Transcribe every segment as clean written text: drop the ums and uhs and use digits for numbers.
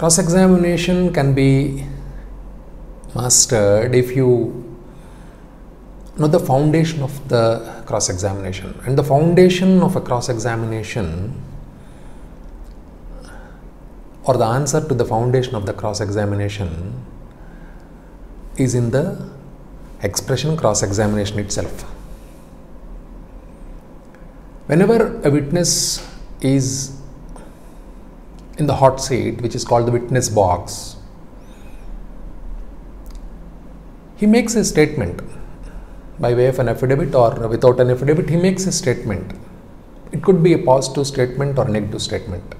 Cross-examination can be mastered if you know the foundation of the cross-examination. And the foundation of a cross-examination, or the answer to the foundation of the cross-examination, is in the expression cross-examination itself. Whenever a witness is in the hot seat, which is called the witness box, he makes a statement by way of an affidavit or without an affidavit. He makes a statement. It could be a positive statement or a negative statement.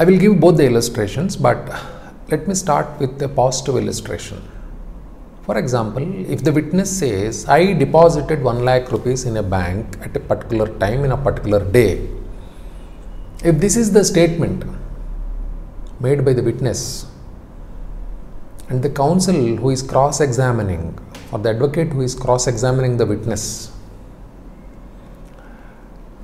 I will give both the illustrations, but let me start with a positive illustration. For example, if the witness says, I deposited 1 lakh rupees in a bank at a particular time in a particular day. If this is the statement made by the witness, and the counsel who is cross-examining, or the advocate who is cross-examining the witness,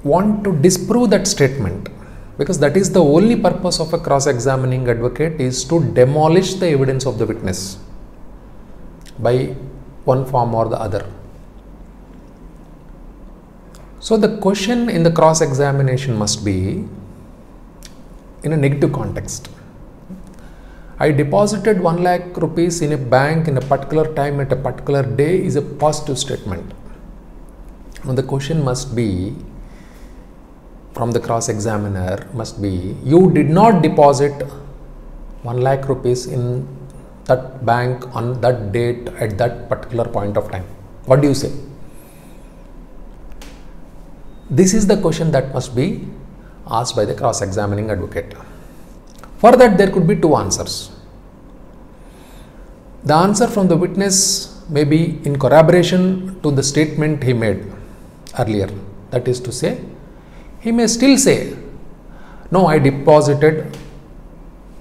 want to disprove that statement, because that is the only purpose of a cross-examining advocate, is to demolish the evidence of the witness by one form or the other. So the question in the cross-examination must be in a negative context. I deposited 1 lakh rupees in a bank in a particular time at a particular day is a positive statement. And the question must be, from the cross-examiner, must be, you did not deposit 1 lakh rupees in that bank on that date at that particular point of time. What do you say? This is the question that must be asked by the cross-examining advocate. For that, there could be two answers. The answer from the witness may be in corroboration to the statement he made earlier. That is to say, he may still say, no, I deposited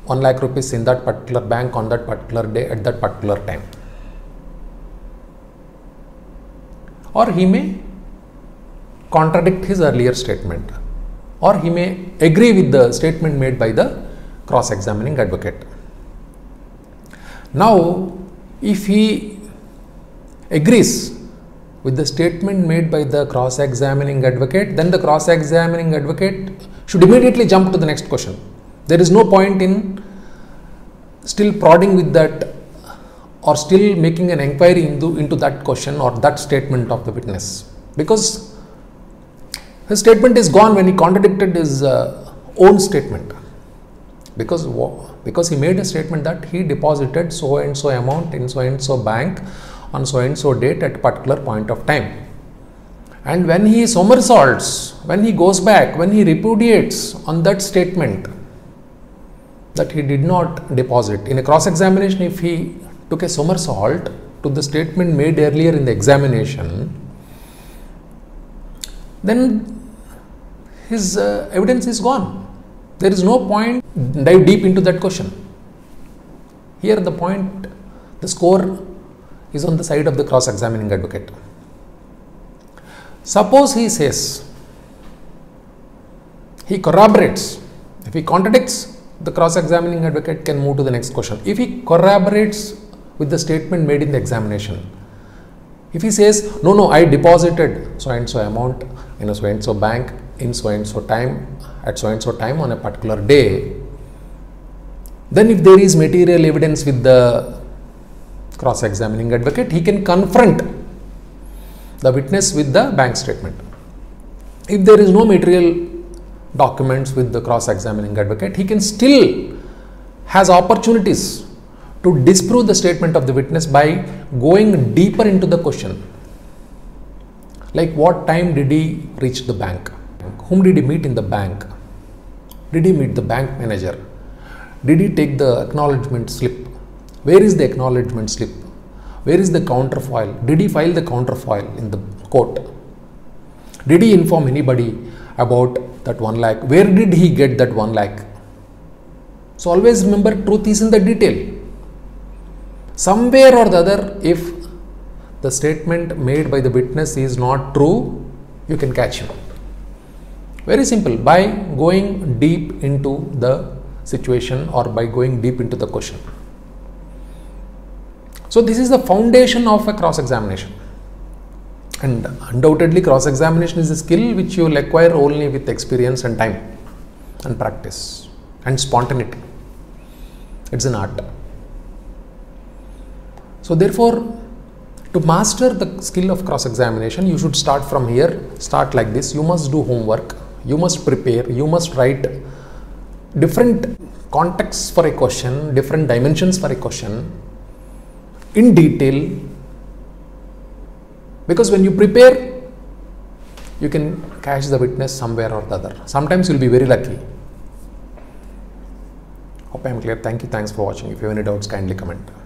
1 lakh rupees in that particular bank on that particular day at that particular time. Or he may contradict his earlier statement, or he may agree with the statement made by the cross-examining advocate. Now, if he agrees with the statement made by the cross-examining advocate, then the cross-examining advocate should immediately jump to the next question. There is no point in still prodding with that or still making an inquiry into that question or that statement of the witness, because his statement is gone when he contradicted his own statement, because he made a statement that he deposited so and so amount in so and so bank on so and so date at a particular point of time. And when he somersaults, when he goes back, when he repudiates on that statement that he did not deposit, in a cross-examination, if he took a somersault to the statement made earlier in the examination, then his evidence is gone. There is no point dive deep into that question. Here the point, the score is on the side of the cross-examining advocate. Suppose he says, he corroborates. If he contradicts, the cross-examining advocate can move to the next question. If he corroborates with the statement made in the examination, if he says, no, I deposited so and so amount in a so and so bank in so and so time at so and so time on a particular day, then if there is material evidence with the cross-examining advocate, he can confront the witness with the bank statement. If there is no material documents with the cross-examining advocate, he can still has opportunities to disprove the statement of the witness by going deeper into the question. Like, what time did he reach the bank? Whom did he meet in the bank? Did he meet the bank manager? Did he take the acknowledgement slip? Where is the acknowledgement slip? Where is the counterfoil? Did he file the counterfoil in the court? Did he inform anybody about that 1 lakh? Where did he get that 1 lakh? So always remember, truth is in the detail. Somewhere or the other, if the statement made by the witness is not true, you can catch him. Very simple, by going deep into the situation or by going deep into the question. So this is the foundation of a cross-examination, and undoubtedly cross-examination is a skill which you will acquire only with experience and time and practice and spontaneity. It's an art. So therefore, to master the skill of cross-examination, you should start from here, start like this. You must do homework, you must prepare, you must write different contexts for a question, different dimensions for a question in detail, because when you prepare, you can catch the witness somewhere or the other. Sometimes you will be very lucky. Hope I am clear. Thank you. Thanks for watching. If you have any doubts, kindly comment.